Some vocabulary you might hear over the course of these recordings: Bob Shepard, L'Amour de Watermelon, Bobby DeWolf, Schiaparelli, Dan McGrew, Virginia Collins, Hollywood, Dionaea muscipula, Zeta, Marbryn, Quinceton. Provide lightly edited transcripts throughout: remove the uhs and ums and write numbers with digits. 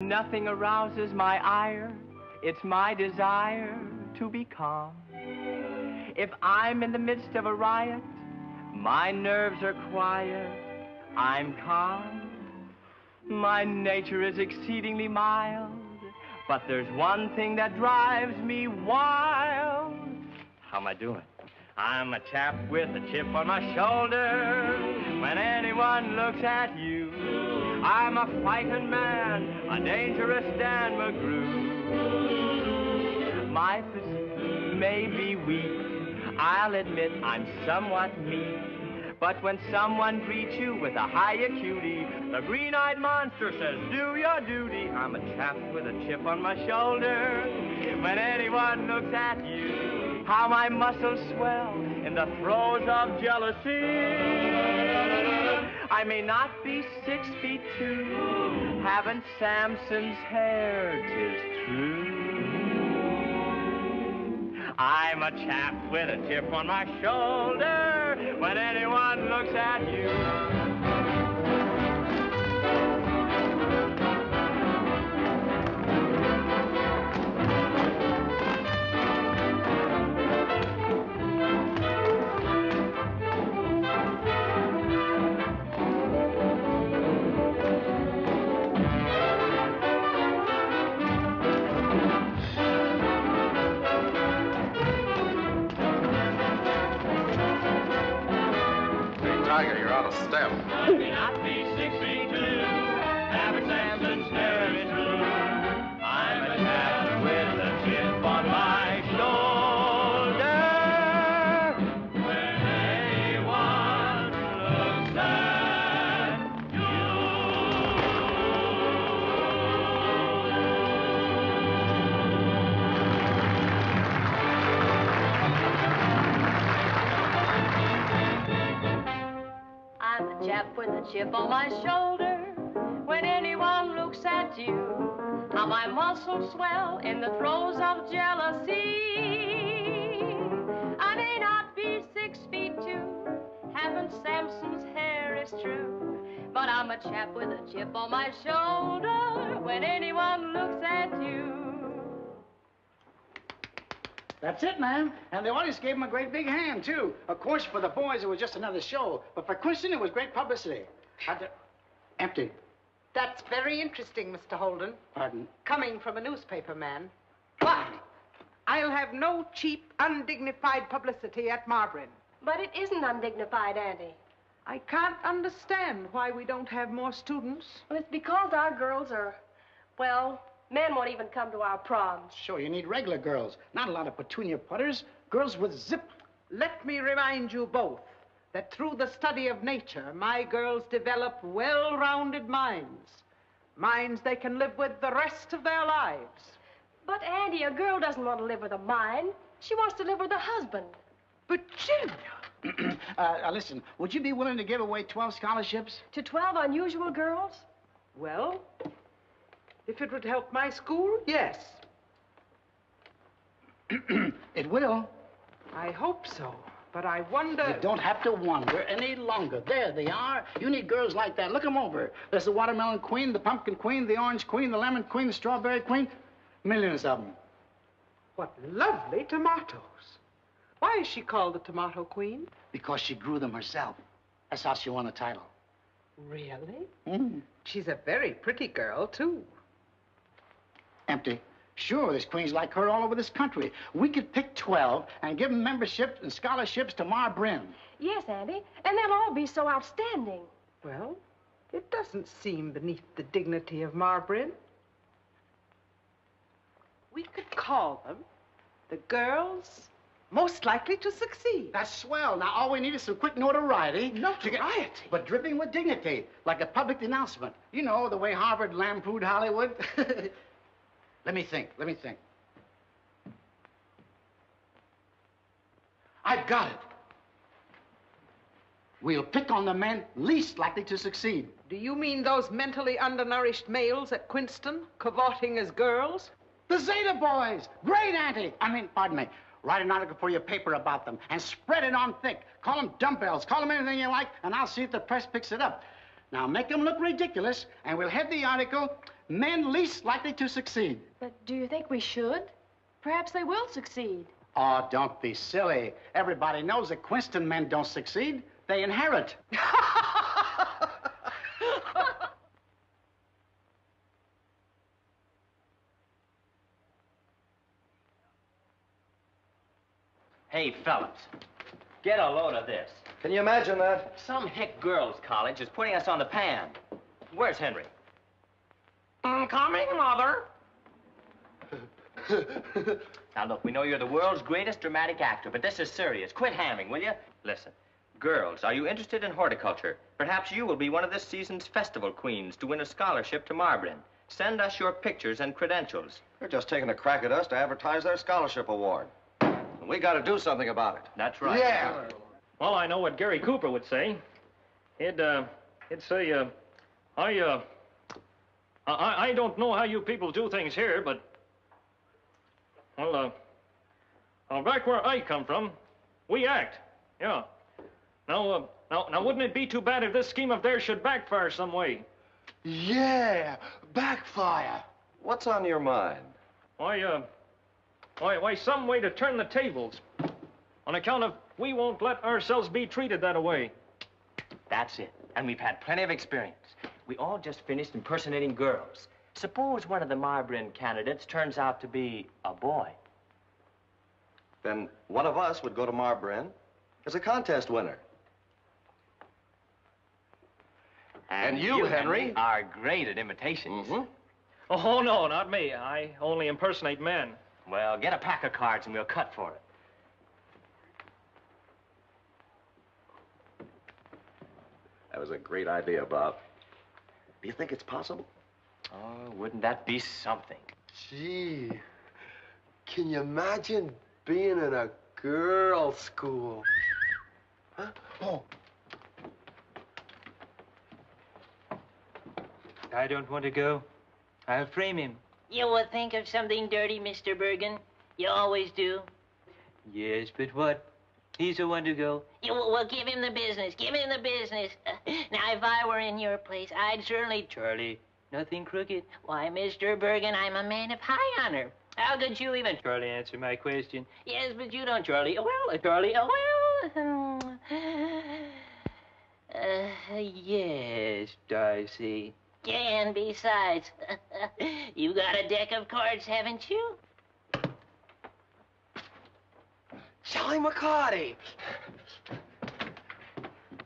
Nothing arouses my ire. It's my desire to be calm. If I'm in the midst of a riot, my nerves are quiet. I'm calm. My nature is exceedingly mild. But there's one thing that drives me wild. How am I doing? I'm a chap with a chip on my shoulder. When anyone looks at you, I'm a fighting man, a dangerous Dan McGrew. My physique may be weak. I'll admit I'm somewhat meek. But when someone greets you with a high acuity, the green-eyed monster says, do your duty. I'm a chap with a chip on my shoulder. When anyone looks at you, how my muscles swell in the throes of jealousy. I may not be 6'2", haven't Samson's hair, 'tis true. I'm a chap with a chip on my shoulder when anyone looks at you. Tiger, you're out of step. I may not be 6'2", average Samson's hair is true. I'm a chap with a chip on my shoulder. When anyone looks at you. I'm a chap with a chip on my shoulder. When anyone looks at you, how my muscles swell in the throes of jealousy. I may not be 6'2", haven't Samson's hair, is true. But I'm a chap with a chip on my shoulder when anyone looks at you. That's it, ma'am. And the audience gave him a great big hand, too. Of course, for the boys, it was just another show. But for Quinceton, it was great publicity. Empty. That's very interesting, Mr. Holden. Pardon? Coming from a newspaper man. But I'll have no cheap, undignified publicity at Marbryn. But it isn't undignified, Auntie. I can't understand why we don't have more students. Well, it's because our girls are, well... men won't even come to our proms. Sure, you need regular girls. Not a lot of petunia putters. Girls with zip. Let me remind you both that through the study of nature, my girls develop well-rounded minds. Minds they can live with the rest of their lives. But, Auntie, a girl doesn't want to live with a mind. She wants to live with a husband. Virginia! Listen, would you be willing to give away 12 scholarships? To 12 unusual girls? Well... if it would help my school, yes. It will. I hope so, but I wonder... You don't have to wonder any longer. There they are. You need girls like that. Look them over. There's the watermelon queen, the pumpkin queen, the orange queen, the lemon queen, the strawberry queen. Millions of them. What lovely tomatoes. Why is she called the tomato queen? Because she grew them herself. That's how she won the title. Really? Mm. She's a very pretty girl, too. Empty. Sure, there's queens like her all over this country. We could pick 12 and give them memberships and scholarships to Marbryn. Yes, Auntie, and they'll all be so outstanding. Well, it doesn't seem beneath the dignity of Marbryn. We could call them the girls most likely to succeed. That's swell. Now, all we need is some quick notoriety. Notoriety? But dripping with dignity, like a public denouncement. You know, the way Harvard lampooned Hollywood. Let me think. I've got it. We'll pick on the men least likely to succeed. Do you mean those mentally undernourished males at Quinceton, cavorting as girls? The Zeta boys! Great, Auntie! Pardon me. Write an article for your paper about them and spread it on thick. Call them dumbbells, call them anything you like, and I'll see if the press picks it up. Now, make them look ridiculous, and we'll head the article... men least likely to succeed. But do you think we should? Perhaps they will succeed. Oh, don't be silly. Everybody knows that Quinceton men don't succeed. They inherit. Hey, fellas, get a load of this. Can you imagine that? Some hick girls' college is putting us on the pan. Where's Henry? Coming, Mother. Now, look, we know you're the world's greatest dramatic actor, but this is serious. Quit hamming, will you? Listen, girls, are you interested in horticulture? Perhaps you will be one of this season's festival queens to win a scholarship to Marbryn. Send us your pictures and credentials. They're just taking a crack at us to advertise their scholarship award. We got to do something about it. That's right. Yeah. Well, I know what Gary Cooper would say. He'd say, I don't know how you people do things here, but, well, back where I come from, we act. Yeah. Now, wouldn't it be too bad if this scheme of theirs should backfire some way? Yeah, backfire. What's on your mind? Why, some way to turn the tables on account of we won't let ourselves be treated that way. That's it. And we've had plenty of experience. We all just finished impersonating girls. Suppose one of the Marbryn candidates turns out to be a boy. Then one of us would go to Marbryn as a contest winner. And you, Henry, are great at imitations. Mm-hmm. Oh, no, not me. I only impersonate men. Well, get a pack of cards and we'll cut for it. That was a great idea, Bob. Do you think it's possible? Oh, wouldn't that be something? Gee, can you imagine being in a girls' school? Huh? Oh. I don't want to go. I'll frame him. You will think of something dirty, Mr. Bergen. You always do. Yes, but what? He's the one to go. Well, give him the business. Give him the business. Now, if I were in your place, I'd certainly... Charlie, nothing crooked. Why, Mr. Bergen, I'm a man of high honor. How could you even... Charlie, answer my question. Yes, but you don't, Charlie. Well, Charlie, well... yes, Darcy. And besides, you got a deck of cards, haven't you? Sally McCarty!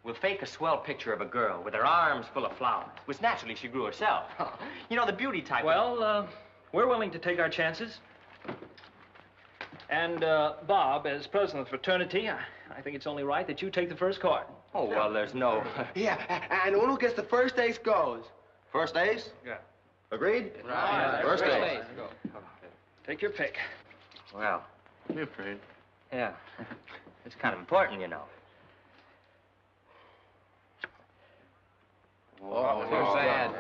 We'll fake a swell picture of a girl with her arms full of flowers, which naturally she grew herself. You know, the beauty type. Well, we're willing to take our chances. And, Bob, as president of the fraternity, I think it's only right that you take the first card. Oh, well, there's no... Yeah, and one who gets the first ace goes. First ace? Yeah. Agreed? Right. Yeah, first ace. Take your pick. Well, you're afraid. Yeah. It's kind of important, you know. Whoa, so sad.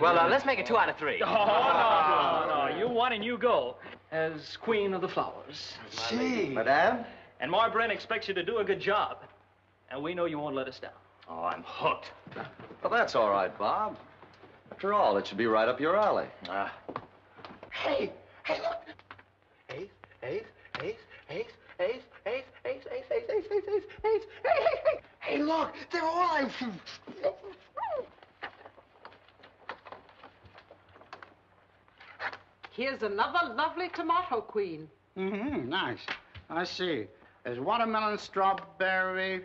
Well, let's make it 2 out of 3. Oh, no. You won and you go as Queen of the Flowers. Gee. Madame? And Marbryn expects you to do a good job. And we know you won't let us down. Oh, I'm hooked. Well, that's all right, Bob. After all, it should be right up your alley. Hey, look. Ace. Hey, look, they're all... Here's another lovely tomato queen. Mm-hmm, nice. I see. There's watermelon, strawberry,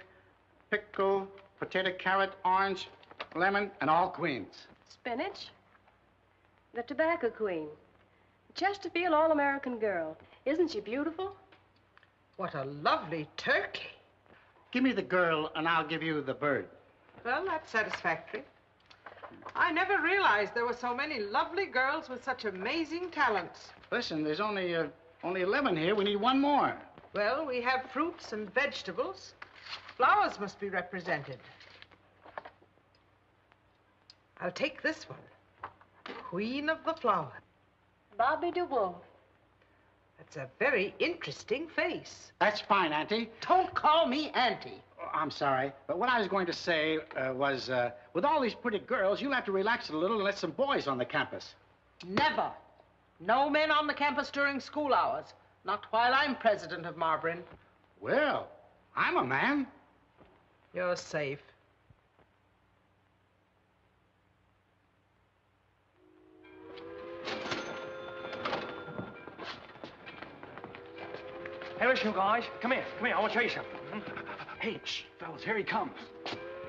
pickle, potato, carrot, orange, lemon, and all queens. Spinach, the tobacco queen, Chesterfield All-American girl. Isn't she beautiful? What a lovely turkey. Give me the girl, and I'll give you the bird. Well, that's satisfactory. I never realized there were so many lovely girls with such amazing talents. Listen, there's only 11 here. We need one more. Well, we have fruits and vegetables. Flowers must be represented. I'll take this one. Queen of the Flower. Bobby DeWolf. That's a very interesting face. That's fine, Auntie. Don't call me Auntie. Oh, I'm sorry, but what I was going to say was, with all these pretty girls, you'll have to relax it a little and let some boys on the campus. Never. No men on the campus during school hours. Not while I'm president of Marbryn. Well, I'm a man. You're safe. Hey, listen, you guys. Come here. I want to show you something. Hey, shh, fellas, here he comes.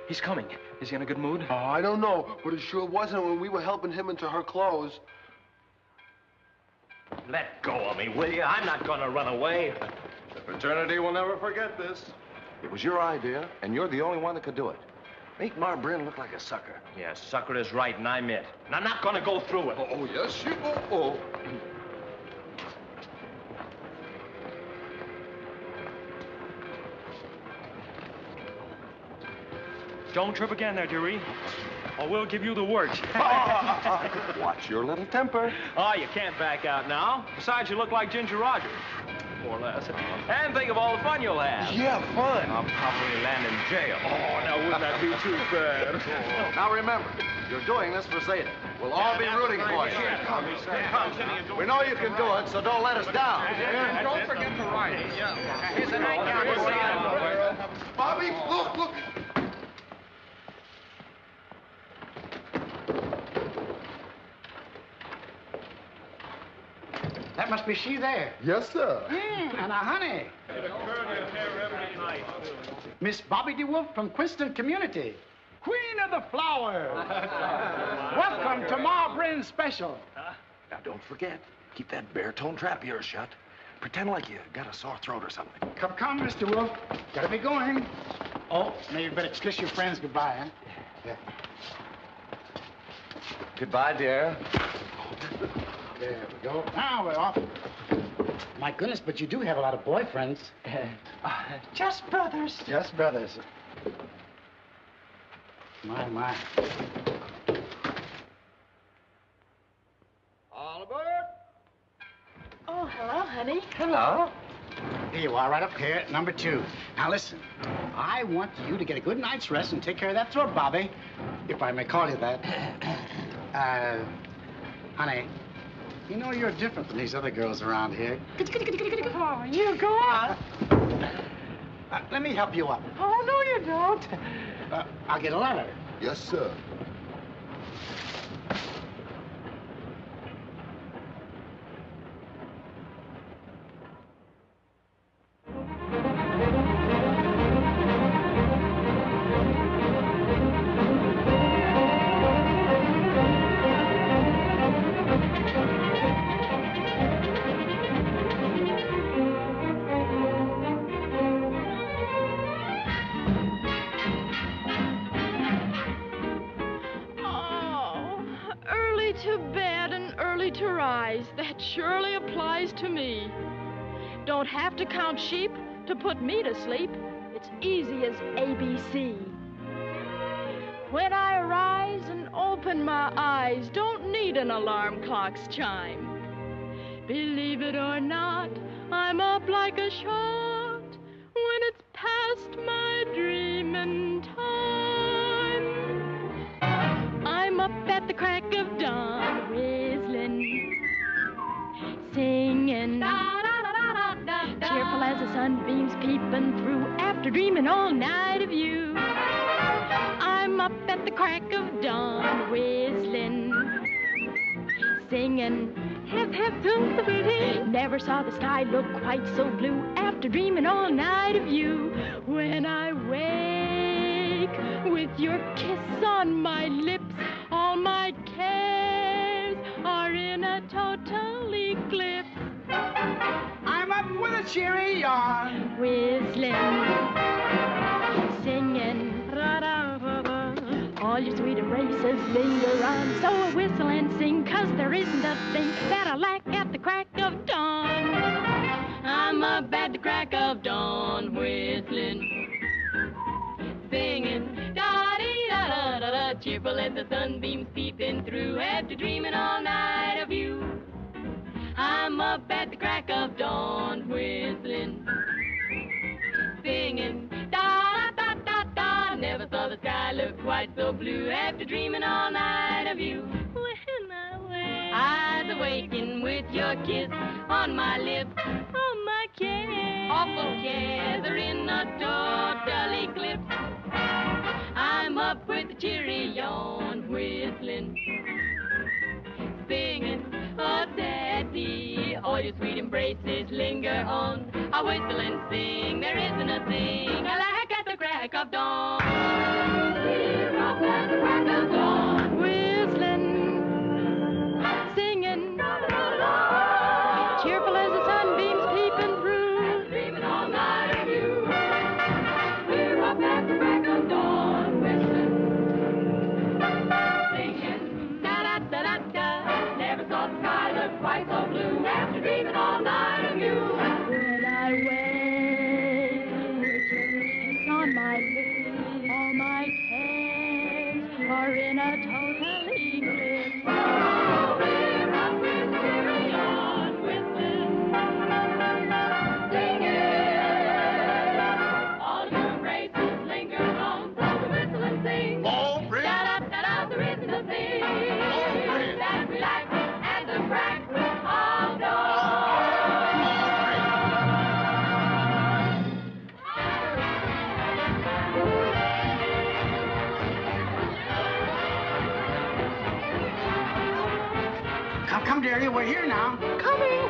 He's coming. Is he in a good mood? Oh, I don't know, but it sure wasn't when we were helping him into her clothes. Let go of me, will you? I'm not gonna run away. The fraternity will never forget this. It was your idea, and you're the only one that could do it. Make Marbryn look like a sucker. Yeah, sucker is right, and I'm it. And I'm not gonna go through it. Oh, yes, you will. Don't trip again there, dearie, or we'll give you the works. Watch your little temper. Oh, you can't back out now. Besides, you look like Ginger Rogers, more or less. And think of all the fun you'll have. Yeah, fun. I'll probably land in jail. Oh, now wouldn't that be too bad? Now remember, you're doing this for Zeta. We'll all be rooting for you. We know you can do it, so don't let us down. And don't forget to write. Here's a nightgown. Bobby, look. That must be she there. Yes, sir. Yeah, and a honey. Miss Bobby DeWolf from Quinceton Community. Queen of the flowers. Welcome to Marbryn Special. Now, don't forget, keep that baritone trap ear shut. Pretend like you got a sore throat or something. Come, Mr. Wolf. Gotta be going. Oh, now you better kiss your friends goodbye, huh? Yeah. Goodbye, dear. There we go. Now we're off. My goodness, but you do have a lot of boyfriends. Just brothers. Just brothers. My. All aboard. Oh, hello, honey. Hello. Here you are, right up here, number 2. Now listen, I want you to get a good night's rest and take care of that throat, Bobby, if I may call you that. Honey. You know, you're different than these other girls around here. Oh, you go on. Let me help you up. Oh, no, you don't. I'll get a letter. Yes, sir. Don't have to count sheep to put me to sleep. It's easy as ABC. When I arise and open my eyes, don't need an alarm clock's chime. Believe it or not, I'm up like a shot when it's past my dreamin' time. I'm up at the crack of dawn, whistling, singing. Cheerful as the sunbeams peeping through, after dreaming all night of you. I'm up at the crack of dawn, whistling, singing, hip hip toot the booty. Never saw the sky look quite so blue, after dreaming all night of you. When I wake with your kiss on my lips, all my cares are in a total eclipse. I'm up with a cheery yawn, whistling, singing, ra-da-ra-ra. All your sweet embraces linger on, so I whistle and sing, 'cause there isn't a thing that I lack at the crack of dawn. I'm up at the crack of dawn, whistling, singing, da-dee-da-da-da-da. Cheerful as the sunbeams peeping through, after dreaming all night of you. I'm up at the crack of dawn, whistling, singing, da-da-da-da-da. Never saw the sky look quite so blue, after dreaming all night of you. When I wake. waking with your kiss on my lips, on my kiss. Awful gathering a total eclipse. I'm up with the cheery yawn, whistling, singing, oh daddy, all your sweet embraces linger on. I whistle and sing, there isn't a thing I like at the crack of dawn. We're up at the crack of dawn, whistling, singing, cheerful as the sunbeams peeping through, dreaming all night of you. We're up at the crack of dawn, whistling, singing, da-da-da-da-da. Never saw the sky look quite so blue after dreaming all night of you. In a total eclipse. Oh, we're up with cheery on, whistling, singing. All your embraces linger on, so we whistle and sing. Oh, Marbryn. Da-da-da-da, there isn't a thing that we like at the crack of dawn. Come, dearie, we're here now. Coming,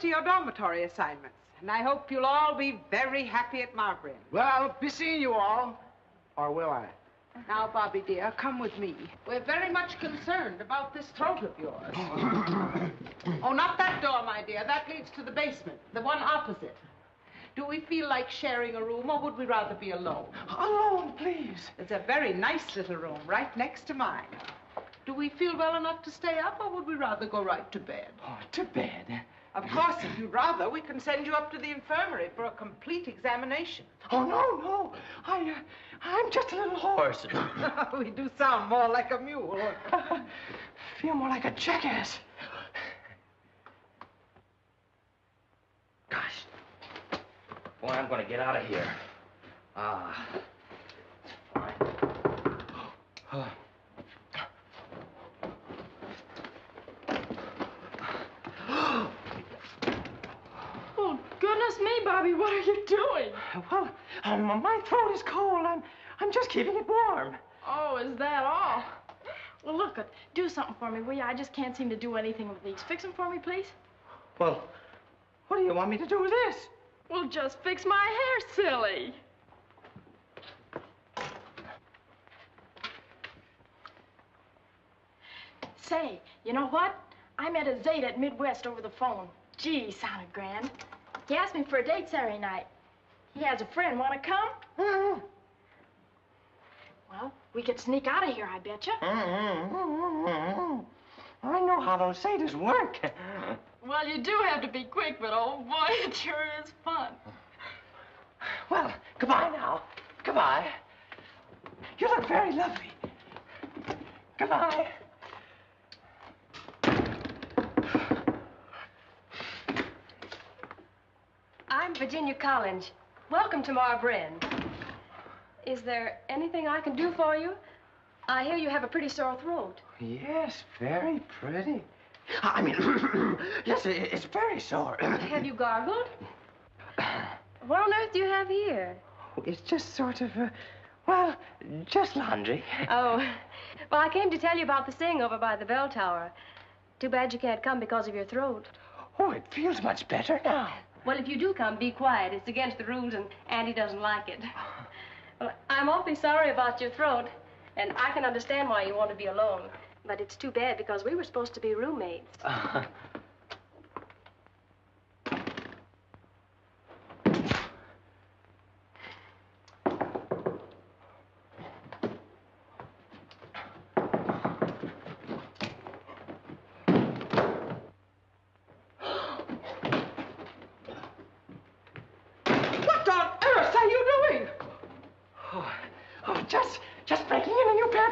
to your dormitory assignments, and I hope you'll all be very happy at Marbryn. Well, I'll be seeing you all, or will I? Now, Bobby dear, come with me. We're very much concerned about this throat of yours. Oh, not that door, my dear. That leads to the basement, the one opposite. Do we feel like sharing a room, or would we rather be alone? Alone, please. It's a very nice little room right next to mine. Do we feel well enough to stay up, or would we rather go right to bed? Oh, to bed. Of course, if you'd rather, we can send you up to the infirmary for a complete examination. Oh, no, no. I'm just a little horse. We do sound more like a mule. Feel more like a jackass. Gosh. Boy, I'm going to get out of here. Ah. It's fine. Bobby, what are you doing? Well, my throat is cold. I'm just keeping it warm. Oh, is that all? Well, look, do something for me, will you? I just can't seem to do anything with these. Fix them for me, please. Well, what do you want me to do with this? Well, just fix my hair, silly. Say, you know what? I met a Zeta at Midwest over the phone. Gee, sounded grand. He asked me for a date Saturday night. He has a friend. Want to come? Mm-hmm. Well, we could sneak out of here, I betcha. Mm-hmm. Mm-hmm. I know how those Zetas work. Well, you do have to be quick, but oh boy, it sure is fun. Well, goodbye now. Goodbye. You look very lovely. Goodbye. I'm Virginia Collins. Welcome to Marbryn. Is there anything I can do for you? I hear you have a pretty sore throat. Yes, very pretty. I mean, yes, it's very sore. Have you gargled? What on earth do you have here? It's just sort of, well, just laundry. Oh, well, I came to tell you about the sing over by the bell tower. Too bad you can't come because of your throat. Oh, it feels much better now. Well, if you do come, be quiet. It's against the rules, and Andy doesn't like it. Well, I'm awfully sorry about your throat, and I can understand why you want to be alone. But it's too bad, because we were supposed to be roommates.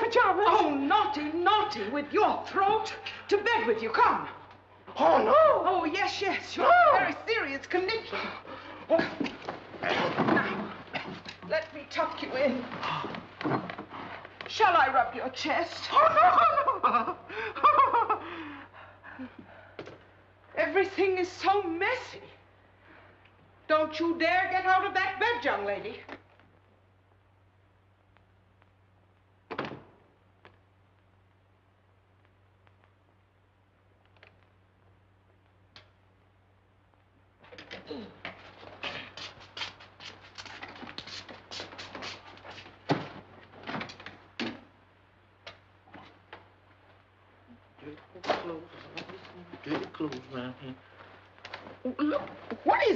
pajamas. Oh, naughty, naughty, with your throat. To bed with you, come. Oh, no. Oh, yes, yes. You're no. Very serious condition. Oh. Now, let me tuck you in. Shall I rub your chest? Oh, no, no. Everything is so messy. Don't you dare get out of that bed, young lady.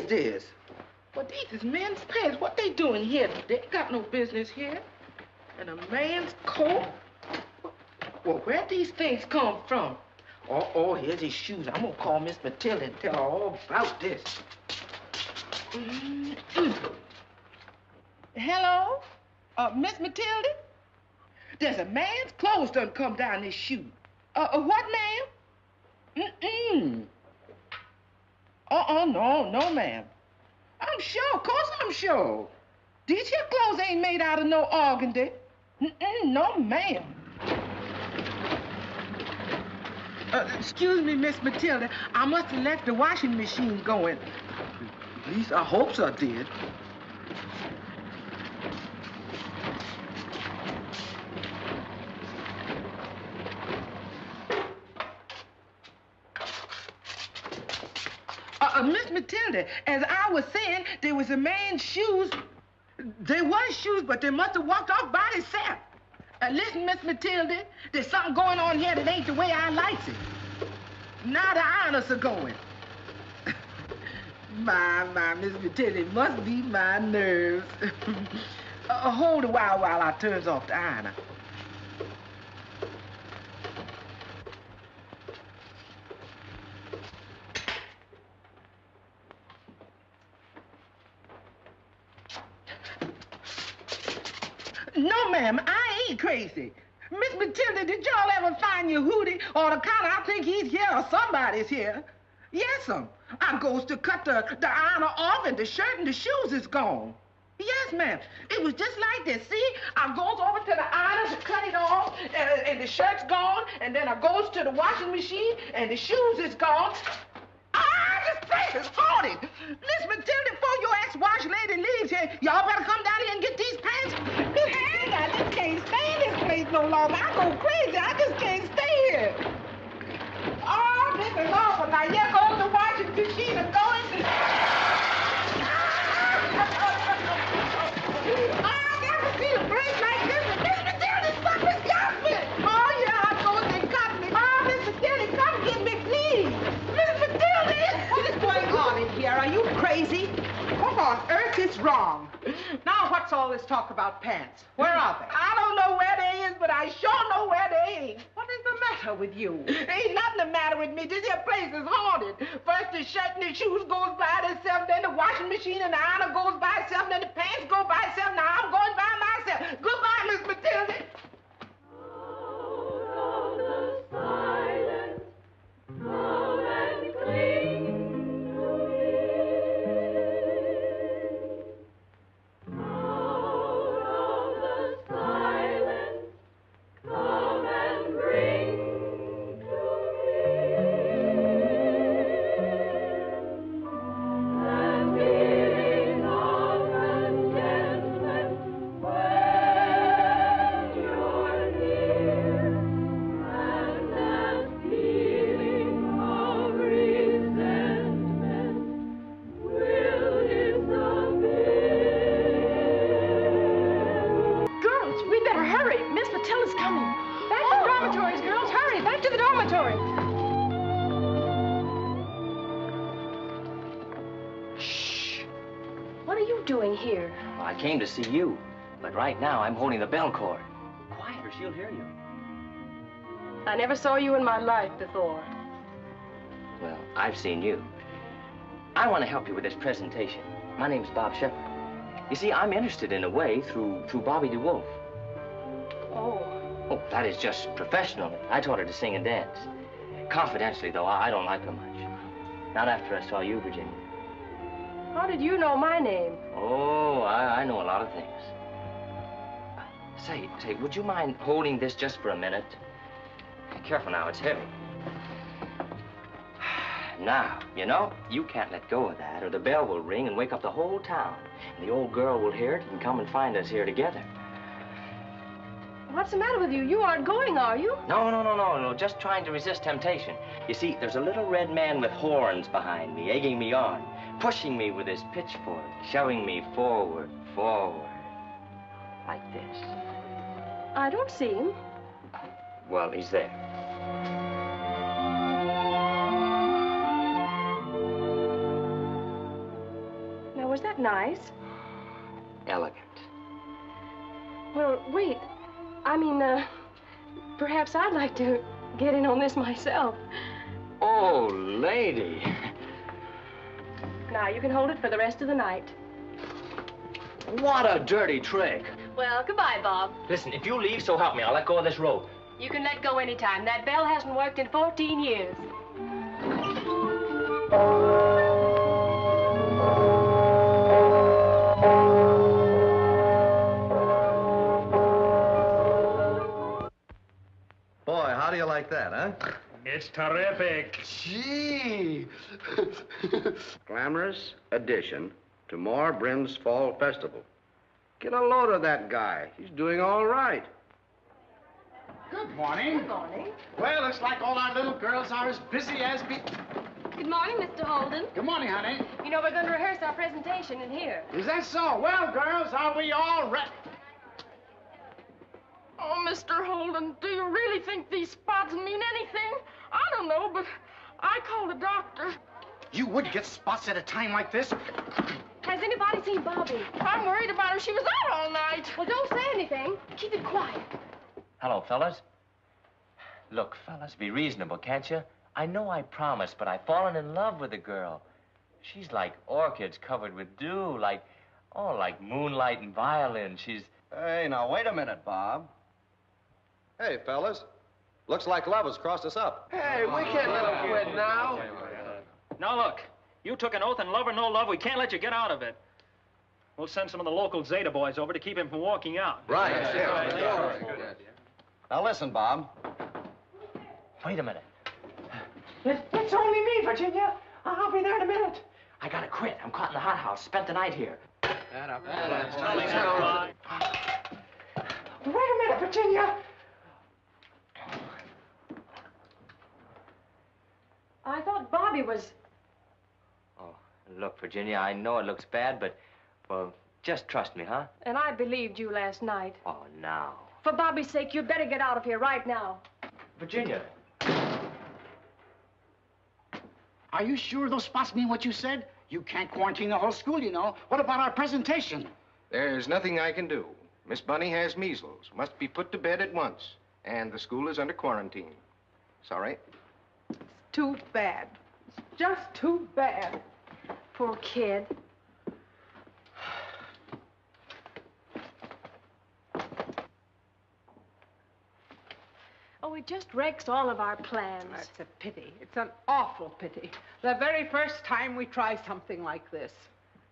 This. Well, these is men's pants. What they doing here? They ain't got no business here. And a man's coat? Well, where'd these things come from? Oh, here's his shoes. I'm gonna call Miss Matilda and tell her all about this. Hello? Miss Matilda? There's a man's clothes done come down his shoe. What, ma'am? No, ma'am. I'm sure, of course I'm sure. These here clothes ain't made out of no organdy. No, ma'am. Excuse me, Miss Matilda. I must have left the washing machine going. At least I hope so, I did. Miss Matilda, as I was saying, there was a man's shoes. There was shoes, but they must have walked off by themselves. Listen, Miss Matilda, there's something going on here that ain't the way I likes it. Now the honors are going. My, Miss Matilda, it must be my nerves. Hold a while I turns off the ironer. I ain't crazy. Miss Matilda, did y'all ever find your hoodie or the collar? I think he's here or somebody's here. Yes'm. I goes to cut the ironer off and the shirt and the shoes is gone. Yes, ma'am. It was just like this, see? I goes over to the ironer to cut it off and the shirt's gone, and then I goes to the washing machine and the shoes is gone. Ah, this place is haunted. Miss Matilda, before your ex-wash lady leaves here, y'all better come down here and get these pants. I just can't stay in this place no longer. I go crazy. I just can't stay here. Oh, this is awful. Now, here goes the washing machine and go into the... I've never seen a place like this. Miss Matilda, stop this outfit. Oh, yeah, I goes and cut me. Oh, Miss Matilda, come get me, please. Miss Matilda! What is going on in here? Are you crazy? What on earth is wrong? Now, what's all this talk about pants? Where are they? I don't know where they is, but I sure know where they ain't. What is the matter with you? Ain't nothing the matter with me. This here place is haunted. First the shirt and the shoes goes by itself, then the washing machine and the ironer goes by itself, then the pants go by itself. Now I'm going by myself. Goodbye, Miss Matilda. Oh, the silence. Oh, and clean. I came to see you, but right now I'm holding the bell cord. Quiet or she'll hear you. I never saw you in my life before. Well, I've seen you. I want to help you with this presentation. My name's Bob Shepard. You see, I'm interested in a way through Bobby DeWolf. Oh. Oh, that is just professional. I taught her to sing and dance. Confidentially, though, I don't like her much. Not after I saw you, Virginia. How did you know my name? Oh, I know a lot of things. Say, would you mind holding this just for a minute? Be careful now, it's heavy. Now, you know, you can't let go of that, or the bell will ring and wake up the whole town. And the old girl will hear it and come and find us here together. What's the matter with you? You aren't going, are you? No. Just trying to resist temptation. You see, there's a little red man with horns behind me, egging me on, pushing me with his pitchfork, shoving me forward, like this. I don't see him. Well, he's there. Now, was that nice? Elegant. Well, wait. I mean, perhaps I'd like to get in on this myself. Oh, lady. Now, you can hold it for the rest of the night. What a dirty trick. Well, goodbye, Bob. Listen, if you leave, so help me, I'll let go of this rope. You can let go any time. That bell hasn't worked in 14 years. Boy, how do you like that, huh? It's terrific. Gee. Glamorous addition to Marbryn's Fall Festival. Get a load of that guy. He's doing all right. Good morning. Good morning. Well, looks like all our little girls are as busy as be... Good morning, Mr. Holden. Good morning, honey. You know, we're going to rehearse our presentation in here. Is that so? Well, girls, are we all ready? Oh, Mr. Holden, do you really think these spots mean anything? I don't know, but I called the doctor. You would get spots at a time like this. Has anybody seen Bobby? I'm worried about her. She was out all night. Well, don't say anything. Keep it quiet. Hello, fellas. Look, fellas, be reasonable, can't you? I know I promised, but I've fallen in love with the girl. She's like orchids covered with dew, like moonlight and violin. She's... Hey, now, wait a minute, Bob. Hey, fellas. Looks like love has crossed us up. Hey, we can't let him quit now. Now, look. You took an oath, and love or no love, we can't let you get out of it. We'll send some of the local Zeta boys over to keep him from walking out. Right. Yes. Now, listen, Bob. Wait a minute. It's only me, Virginia. I'll be there in a minute. I gotta quit. I'm caught in the hothouse. Spent the night here. Wait a minute, Virginia. I thought Bobby was... Look, Virginia, I know it looks bad, but, well, just trust me, huh? And I believed you last night. Oh, now. For Bobby's sake, you'd better get out of here right now. Virginia. Are you sure those spots mean what you said? You can't quarantine the whole school, you know. What about our presentation? There's nothing I can do. Miss Bunny has measles, must be put to bed at once, and the school is under quarantine. Sorry. It's too bad. It's just too bad. Poor kid. Oh, it just wrecks all of our plans. It's a pity. It's an awful pity. The very first time we try something like this.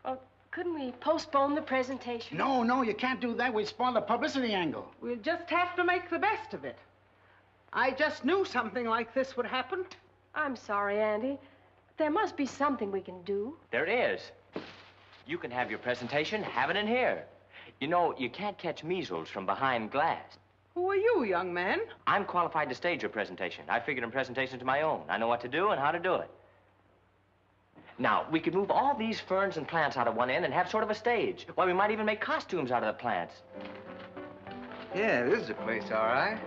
Oh, couldn't we postpone the presentation? No, you can't do that. We spoil the publicity angle. We'll just have to make the best of it. I just knew something like this would happen. I'm sorry, Andy. There must be something we can do. There is. You can have your presentation, have it in here. You know, you can't catch measles from behind glass. Who are you, young man? I'm qualified to stage your presentation. I figured in presentations of my own. I know what to do and how to do it. Now, we could move all these ferns and plants out of one end and have sort of a stage. Why, we might even make costumes out of the plants. Yeah, this is a place, all right.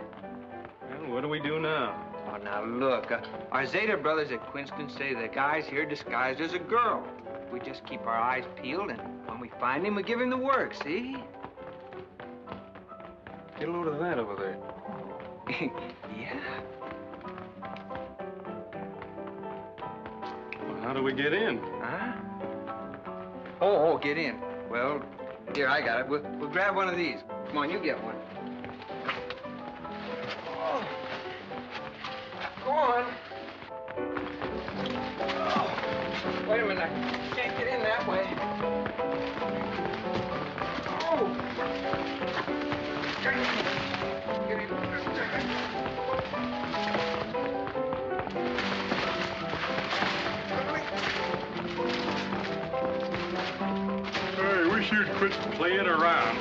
Well, what do we do now? Oh, now, look, our Zeta brothers at Quinceton say the guy's here disguised as a girl. We just keep our eyes peeled, and when we find him, we give him the work, see? Get a load of that over there. Yeah. Well, how do we get in? Huh? Oh, get in. Well, here, I got it. We'll grab one of these. Come on, you get one. on. Oh, wait a minute. I can't get in that way. Oh! Get in. Hey, wish you'd quit playing around.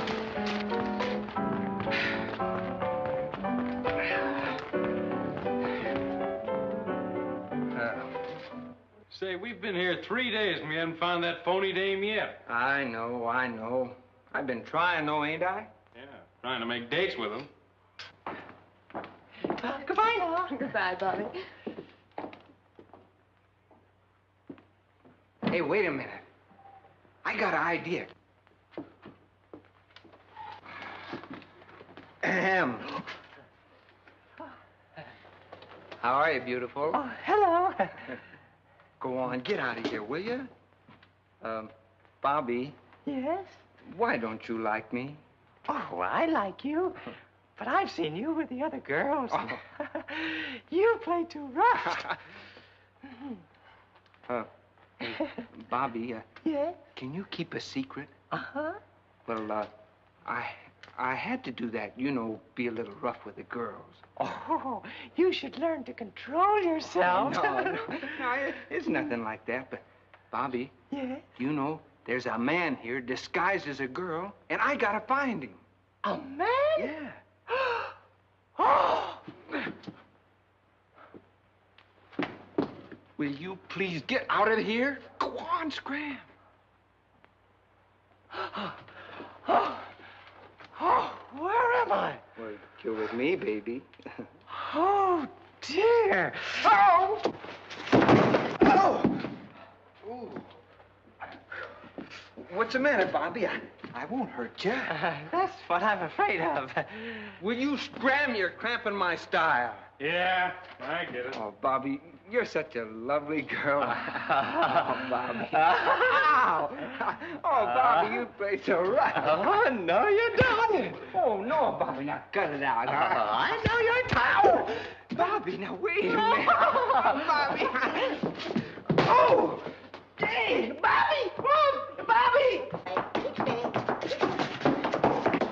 Say, we've been here 3 days and we haven't found that phony dame yet. I know. I've been trying, though, ain't I? Yeah, trying to make dates with him. Goodbye now. Goodbye, Bobby. Hey, wait a minute. I got an idea. Ahem. How are you, beautiful? Oh, hello. Go on, get out of here, will you? Bobby. Yes? Why don't you like me? Oh, I like you. But I've seen you with the other girls. Oh. You play too rough. Hey, Bobby. Yes? Can you keep a secret? Uh-huh. Well, I had to do that, you know, be a little rough with the girls. Oh, you should learn to control yourself. No, it's nothing like that, but, Bobby, yes? You know, there's a man here disguised as a girl, and I gotta find him. A man? Yeah. Oh! Will you please get out of here? Go on, scram. Oh, where am I? Well, you're with me, baby. Oh, dear. Oh! Oh! Ooh. What's the matter, Bobby? I won't hurt you. That's what I'm afraid of. Will you scram? You're cramping my style. Yeah, I get it. Oh, Bobby, you're such a lovely girl. Oh, Bobby. Oh, Bobby, you play so rough. Oh, no, you don't. Oh, no, Bobby, now cut it out. I know you're tired. Oh, Bobby, now wait a minute. Oh, Bobby. Oh, hey, Bobby. Oh, Bobby.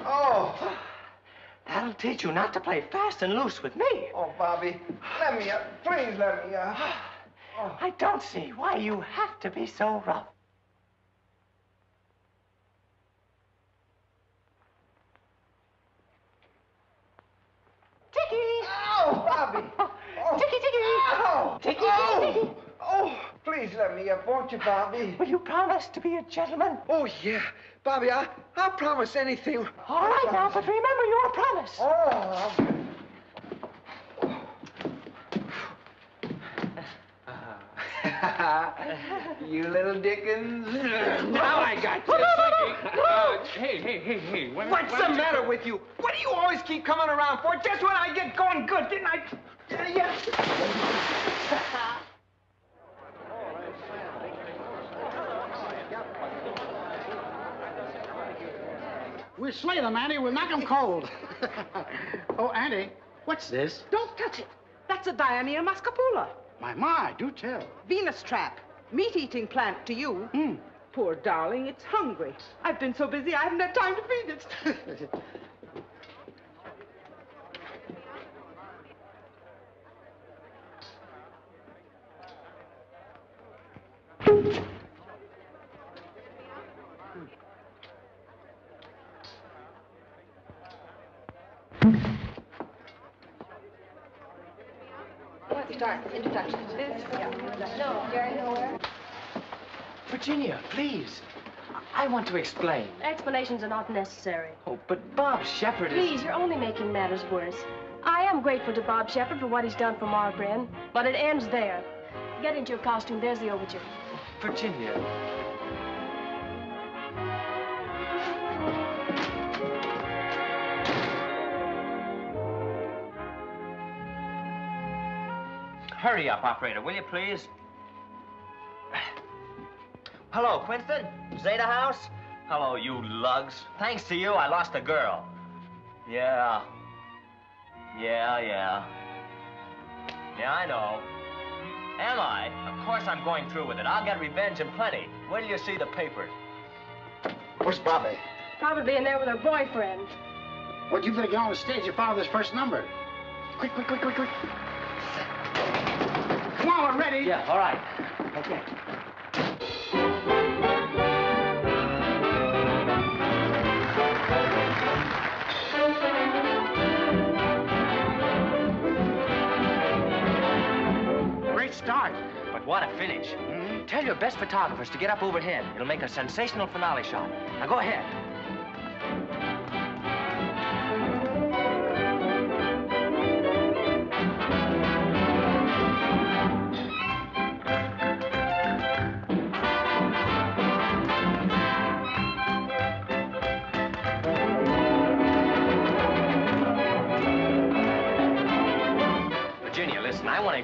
Oh. That'll teach you not to play fast and loose with me. Oh, Bobby, let me up. Please let me up. Oh. I don't see why you have to be so rough. Tiki! Oh, Bobby! Oh. Tiki, Tiki! Oh. Tiki, Tiki, Tiki! Oh, please let me up, won't you, Bobby? Will you promise to be a gentleman? Oh, yeah. Bobby, I'll promise anything. All right now, but remember your promise. Oh. You little Dickens. Now I got you. Hey. What's the matter with you? What do you always keep coming around for? Just when I get going good, didn't I? Yeah. We'll slay them, Annie. We'll knock them cold. Oh, Annie, what's this? Don't touch it. That's a Dionaea muscipula. My, do tell. Venus trap. Meat-eating plant to you. Mm. Poor darling, it's hungry. I've been so busy, I haven't had time to feed it. Introductions. This? Yeah. No, you're nowhere. Virginia, please. I want to explain. Explanations are not necessary. Oh, but Bob Shepherd is... Please, you're only making matters worse. I am grateful to Bob Shepherd for what he's done for Marbryn, but it ends there. Get into your costume. There's the overture. Virginia. Hurry up, operator, will you, please? Hello, Quinceton? Zeta house? Hello, you lugs. Thanks to you, I lost a girl. Yeah. Yeah, I know. Am I? Of course I'm going through with it. I'll get revenge in plenty. Wait till you see the papers. Where's Bobby? Probably in there with her boyfriend. What, you better get on the stage and follow this first number. Quick, quick, quick, quick, quick. Come on, we're ready. Yeah, all right. Okay. Start, but what a finish. Mm-hmm. Tell your best photographers to get up over him. It'll make a sensational finale shot. Now go ahead.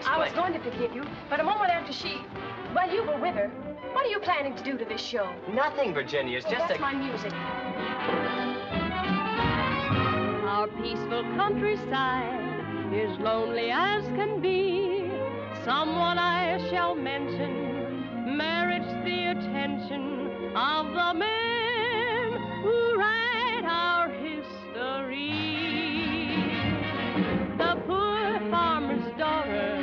I was going to forgive you, but a moment after she... Well, you were with her. What are you planning to do to this show? Nothing, Virginia. It's just that's my music. Our peaceful countryside is lonely as can be. Someone I shall mention merits the attention of the men who write our history. The poor farmer's daughter,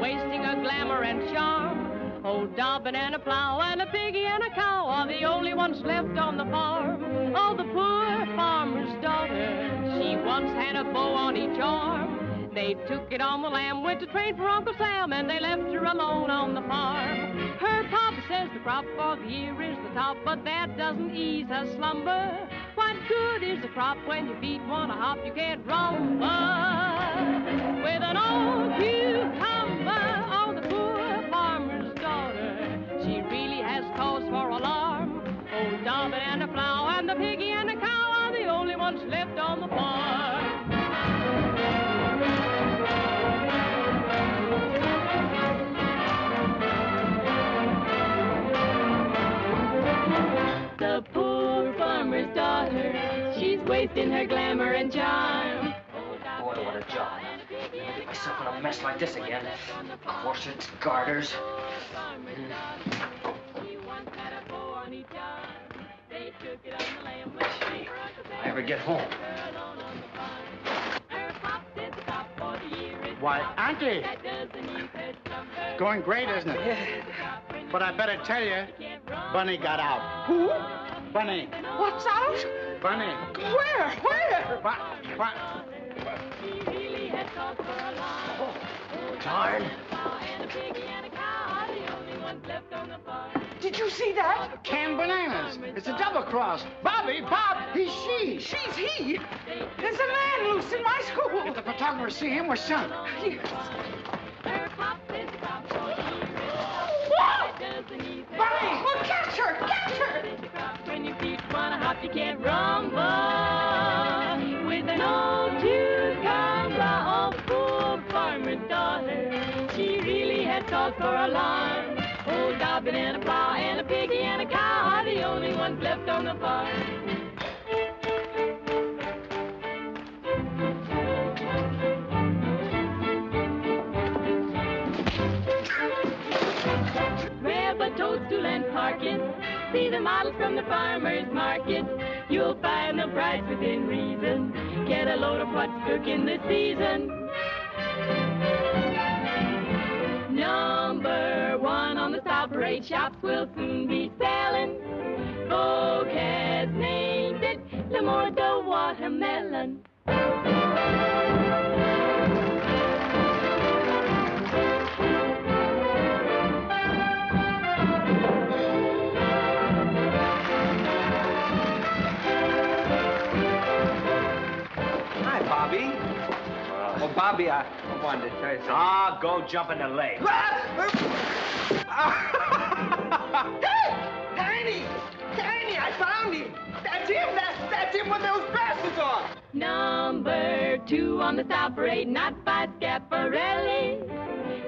wasting her glamour and charm. Old Dobbin and a plow and a piggy and a cow are the only ones left on the farm. Oh, the poor farmer's daughter, she once had a bow on each arm. They took it on the lamb, went to train for Uncle Sam, and they left her alone on the farm. Her pop says the crop for the year is the top, but that doesn't ease her slumber. What good is a crop when your feet want to hop? You can't rumble with an old cucumber. Oh, the poor farmer's daughter, she really has cause for alarm. Old Dobbin and a plow and the piggy and a cow are the only ones left on the farm. The poor farmer's daughter, she's wasting her glamour and charm. Boy, what a job. Get myself in a mess like this again. Corsets, garters. Gee, I ever get home. Why, Auntie, it's going great, isn't it? Yeah. But I better tell you, Bunny got out. Who? Bunny. What's out? Bunny. Where? Where? Oh, darn. Did you see that? Canned bananas. It's a double cross. Bobby, Bob, he's she. She's he. There's a man loose in my school. If the photographers see him, we're sunk. Yes. Bunny! Well, catch her! Catch her! When your feet wanna hop, you can't rumble with an old cucumber. Oh, poor farmer daughter, she really had cause for alarm. Old Dobbin and a plow and a piggy and a cow are the only ones left on the farm. Toadstool and park it. See the models from the farmer's market. You'll find the price within reason. Get a load of what's cooking this season. Number 1 on the stop parade shops will soon be selling. Folk has named it L'Amour de Watermelon. Bobby? Well, Bobby, I wanted to tell you something. Ah, go jump in the lake. Danny! Danny, I found him! That's him! That's him with those glasses on! Number 2 on the stop parade, not by Schiaparelli.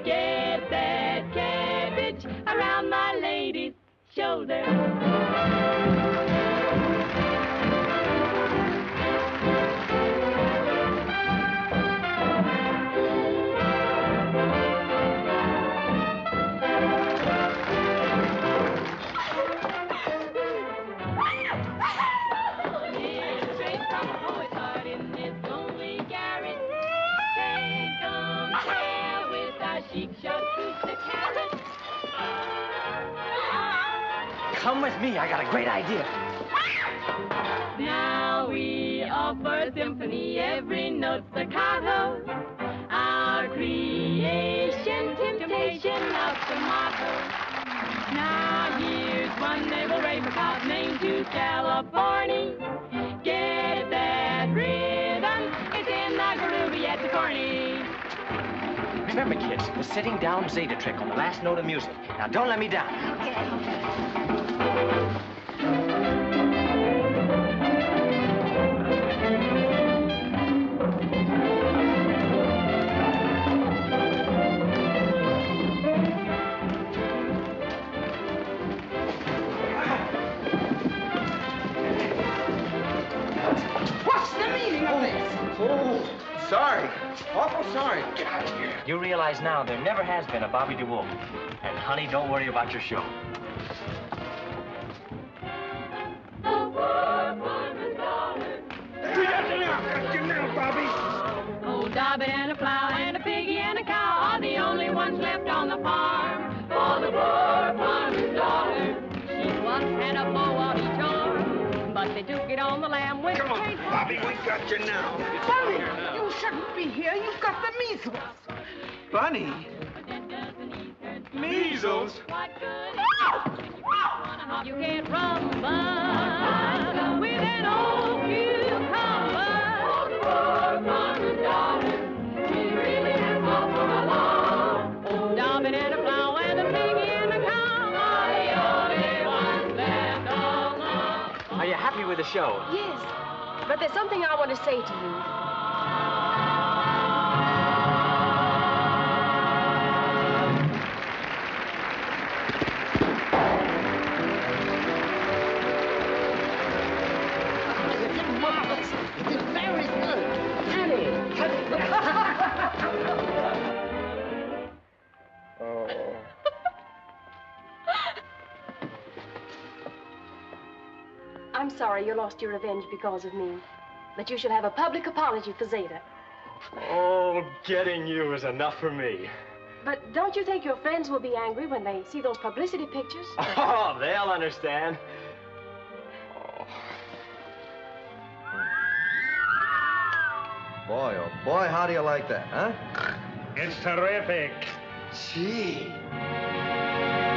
Get that cabbage around my lady's shoulder. She just eats the carrot. Come with me. I got a great idea. Now we offer symphony, every note staccato. Our creation, temptation of tomorrow. Now here's one they will rave about, named to California. Get that rhythm, it's in the groovy yet the corny. Remember, kids, the sitting down Zeta trick on the last note of music. Now don't let me down. Okay. Oh, sorry. Awful sorry. Get out of here. You realize now there never has been a Bobby DeWolf. And, honey, don't worry about your show. Get down, Bobby. Old Dobby and a plow and a piggy and a cow are the only ones left on the farm. For the poor farmer's daughter. She once had a bow on each arm, but they took it on the lamb with the crazy. Bobby, we got you now. Bunny, you shouldn't be here. You've got the measles. Bunny? Measles? You can't rumble with an old cucumber. She really has all for a long. Old Dobbin and a plow and a piggy and a cow. Are you happy with the show? Yes. But there's something I want to say to you. You did marvelous. You did very good. Annie. Oh. I'm sorry you lost your revenge because of me, but you should have a public apology for Zeta. Oh, getting you is enough for me. But don't you think your friends will be angry when they see those publicity pictures? Oh, they'll understand. Oh. Boy, oh boy, how do you like that, huh? It's terrific. Gee.